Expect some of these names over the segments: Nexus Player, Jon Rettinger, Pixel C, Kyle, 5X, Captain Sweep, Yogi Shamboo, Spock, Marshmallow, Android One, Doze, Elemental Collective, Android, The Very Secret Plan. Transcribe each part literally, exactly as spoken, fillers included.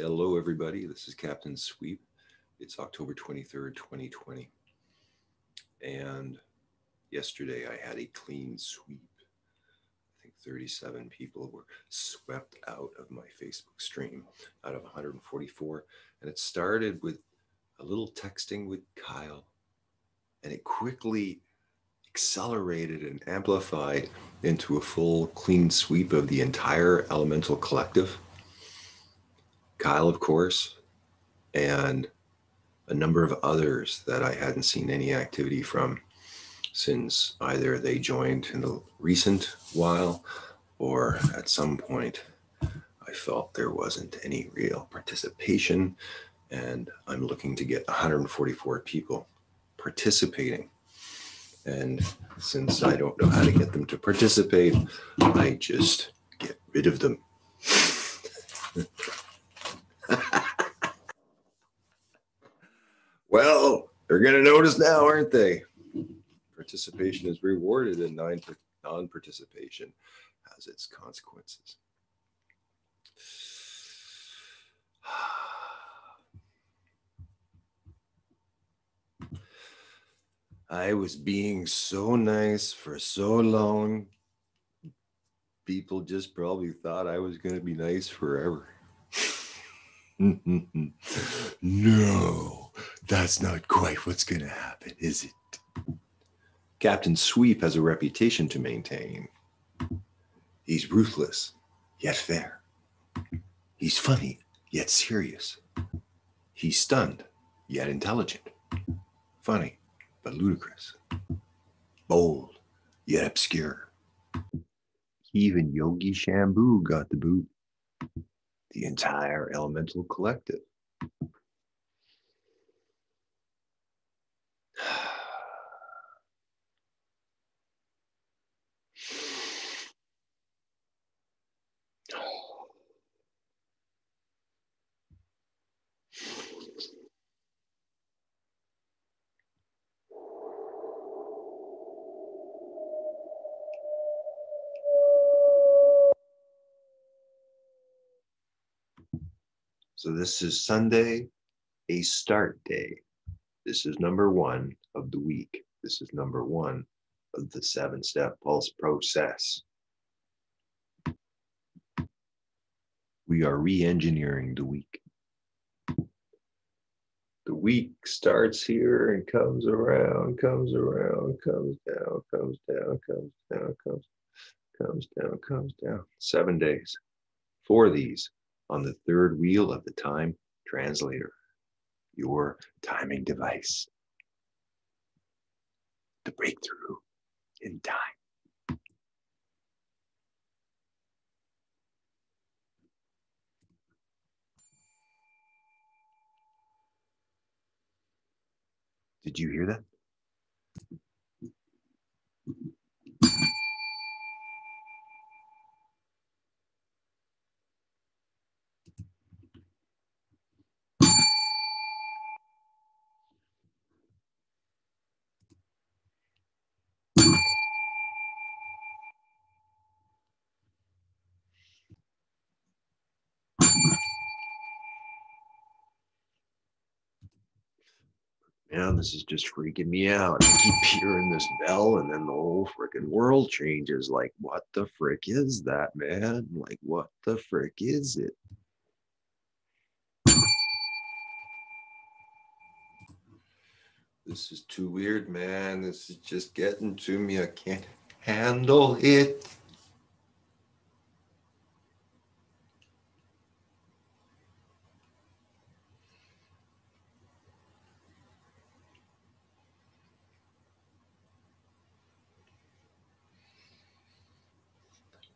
Hello, everybody. This is Captain Sweep. It's October twenty-third, twenty twenty. And yesterday I had a clean sweep. I think thirty-seven people were swept out of my Facebook stream, out of one hundred forty-four. And it started with a little texting with Kyle. And it quickly accelerated and amplified into a full clean sweep of the entire Elemental Collective. Kyle, of course, and a number of others that I hadn't seen any activity from since either they joined in the recent while or at some point I felt there wasn't any real participation, and I'm looking to get one hundred forty-four people participating. And since I don't know how to get them to participate, I just get rid of them. Well, they're going to notice now, aren't they? Participation is rewarded, and non-participation has its consequences. I was being so nice for so long. People just probably thought I was going to be nice forever. No, that's not quite what's going to happen, is it? Captain Sweep has a reputation to maintain. He's ruthless, yet fair. He's funny, yet serious. He's stunned, yet intelligent. Funny, but ludicrous. Bold, yet obscure. Even Yogi Shamboo got the boot. The entire Elemental Collective. So this is Sunday, a start day. This is number one of the week. This is number one of the seven-step pulse process. We are re-engineering the week. The week starts here and comes around, comes around, comes down, comes down, comes down, comes, comes down, comes down. Seven days. Four of these on the third wheel of the time translator, your timing device. The breakthrough in time. Did you hear that? Man, this is just freaking me out. I keep hearing this bell, and then the whole freaking world changes. Like, what the frick is that, man? Like, what the frick is it? This is too weird, man. This is just getting to me. I can't handle it.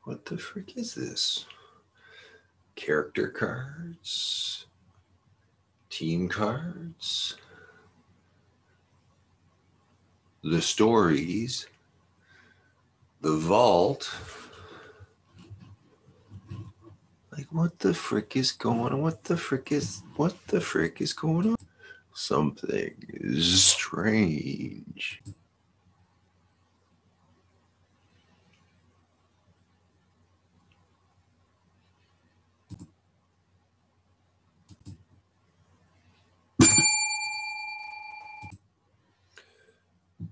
What the frick is this? Character cards, team cards, the stories, the vault. Like, what the frick is going on? What the frick is, what the frick is going on? Something is strange.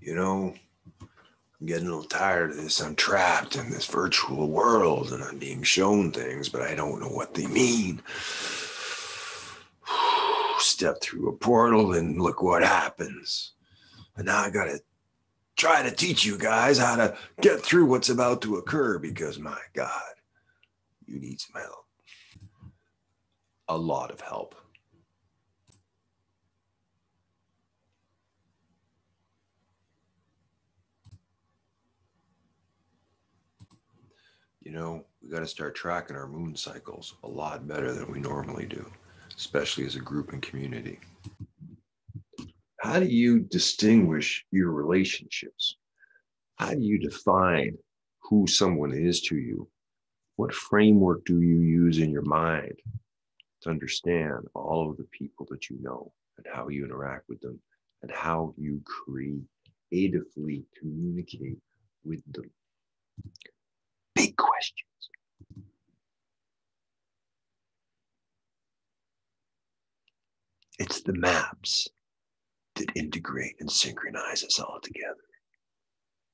you know, I'm getting a little tired of this. I'm trapped in this virtual world and I'm being shown things, but I don't know what they mean. Step through a portal and look what happens. And now I got to try to teach you guys how to get through what's about to occur, because my God, you need some help. A lot of help. You know, we got to start tracking our moon cycles a lot better than we normally do, especially as a group and community. How do you distinguish your relationships? How do you define who someone is to you? What framework do you use in your mind to understand all of the people that you know and how you interact with them and how you creatively communicate with them? Big questions. It's the maps that integrate and synchronize us all together.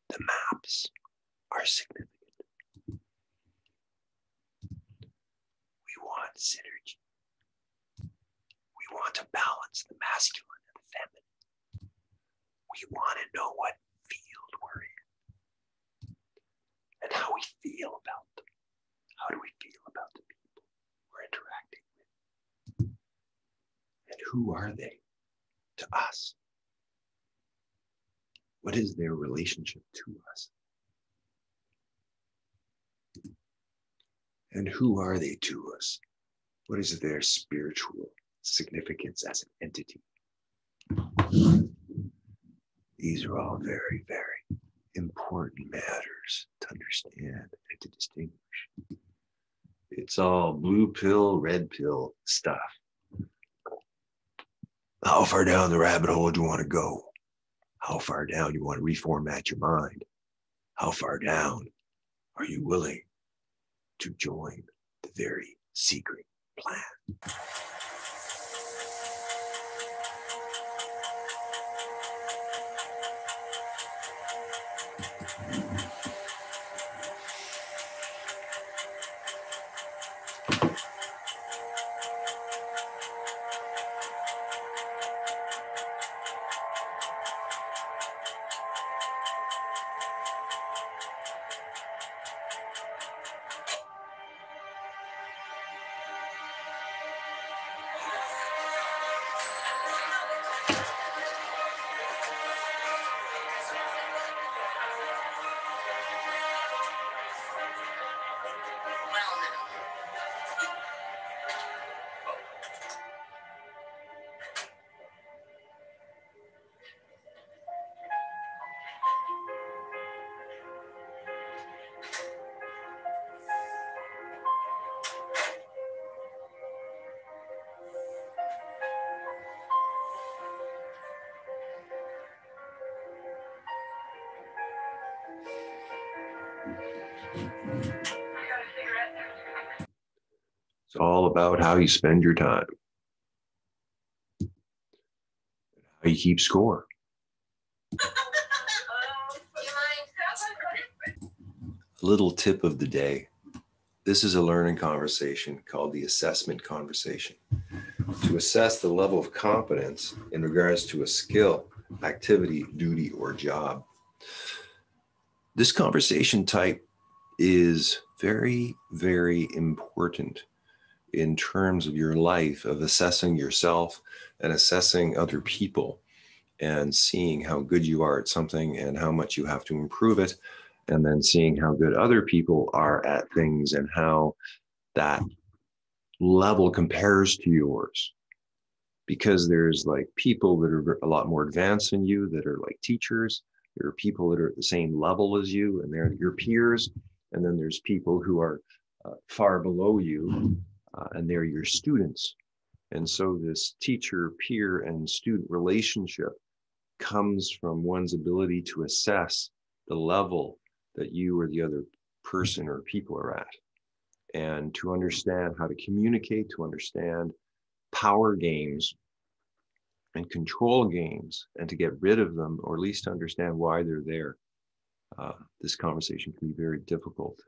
The maps are significant. We want synergy. We want to balance the masculine and the feminine. We want to know what field we're in and how we feel about them. How do we feel about the people we're interacting with? And who are they to us? What is their relationship to us? And who are they to us? What is their spiritual significance as an entity? These are all very, very important matters to understand and to distinguish. It's all blue pill, red pill stuff. How far down the rabbit hole do you want to go? How far down do you want to reformat your mind? How far down are you willing to join the very secret plan? It's all about how you spend your time, how you keep score. A little tip of the day. This is a learning conversation called the assessment conversation. To assess the level of competence in regards to a skill, activity, duty, or job. This conversation type is very, very important in terms of your life, of assessing yourself and assessing other people and seeing how good you are at something and how much you have to improve it, and then seeing how good other people are at things and how that level compares to yours. Because there's like people that are a lot more advanced than you that are like teachers. There are people that are at the same level as you and they're your peers. And then there's people who are uh, far below you uh, and they're your students. And so this teacher, peer, and student relationship comes from one's ability to assess the level that you or the other person or people are at, and to understand how to communicate, to understand power games and control games and to get rid of them, or at least to understand why they're there, uh, this conversation can be very difficult,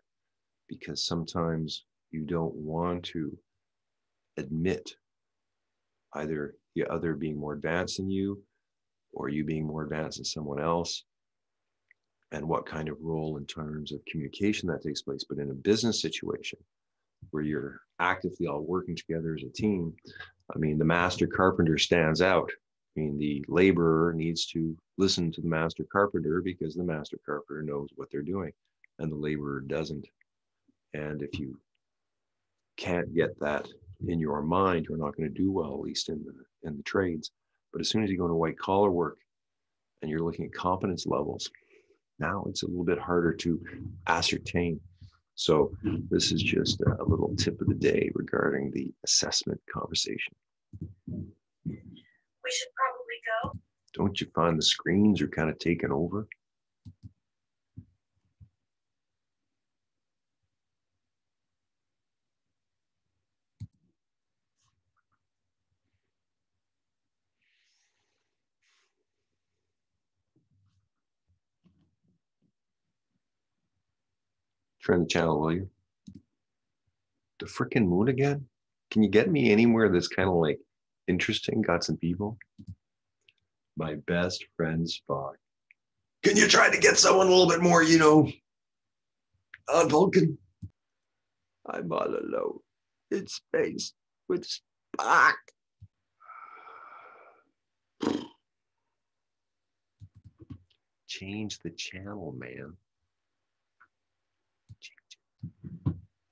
because sometimes you don't want to admit either the other being more advanced than you, or you being more advanced than someone else, and what kind of role in terms of communication that takes place. But in a business situation where you're actively all working together as a team, I mean, the master carpenter stands out. I mean, the laborer needs to listen to the master carpenter, because the master carpenter knows what they're doing and the laborer doesn't. And if you can't get that in your mind, you're not going to do well, at least in the, in the trades. But as soon as you go into white collar work and you're looking at competence levels, now it's a little bit harder to ascertain. So this is just a little tip of the day regarding the assessment conversation. We should probably go. Don't you find the screens are kind of taking over? Turn the channel, will you? The frickin' moon again? Can you get me anywhere that's kind of like interesting? Got some people? My best friend Spock. Can you try to get someone a little bit more, you know, on Vulcan? I'm all alone in space with Spock. Change the channel, man.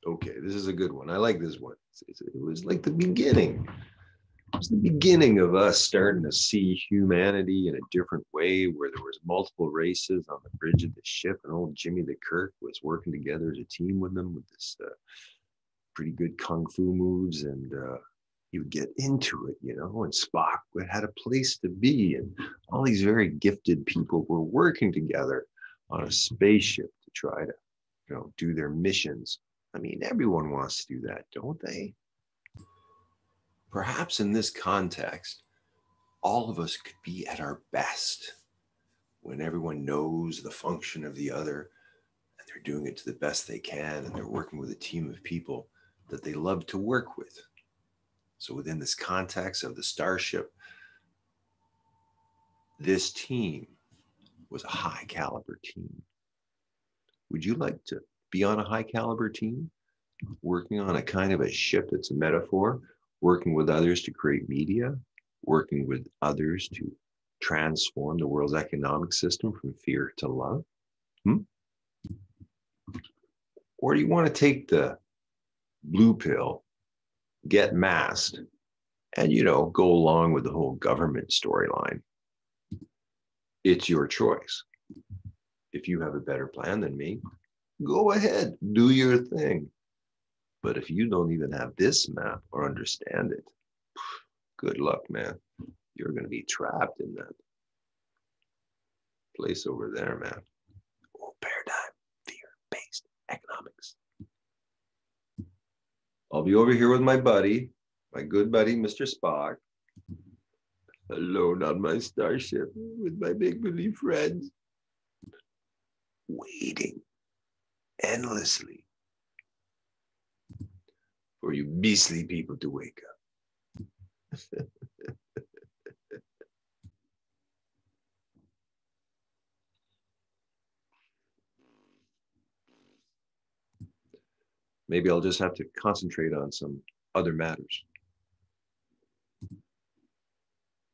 Okay, this is a good one. I like this one. It's, it was like the beginning. It was the beginning of us starting to see humanity in a different way, where there was multiple races on the bridge of the ship, and old Jimmy the Kirk was working together as a team with them with this uh, pretty good kung fu moves, and uh, he would get into it, you know, and Spock had a place to be, and all these very gifted people were working together on a spaceship to try to, you know, do their missions. I mean, everyone wants to do that, don't they? Perhaps in this context, all of us could be at our best when everyone knows the function of the other and they're doing it to the best they can, and they're working with a team of people that they love to work with. So within this context of the starship, this team was a high caliber team. Would you like to be on a high caliber team, working on a kind of a ship that's a metaphor, working with others to create media, working with others to transform the world's economic system from fear to love? Hmm? Or do you want to take the blue pill, get masked, and, you know, go along with the whole government storyline? It's your choice. If you have a better plan than me, go ahead, do your thing. But if you don't even have this map or understand it, good luck, man. You're going to be trapped in that place over there, man. Oh, paradigm, fear-based economics. I'll be over here with my buddy, my good buddy, Mister Spock, alone on my starship with my make-believe friends, waiting endlessly for you beastly people to wake up. Maybe I'll just have to concentrate on some other matters.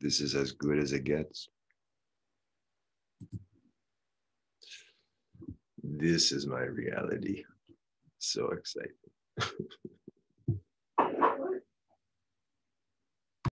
This is as good as it gets. This is my reality. So exciting.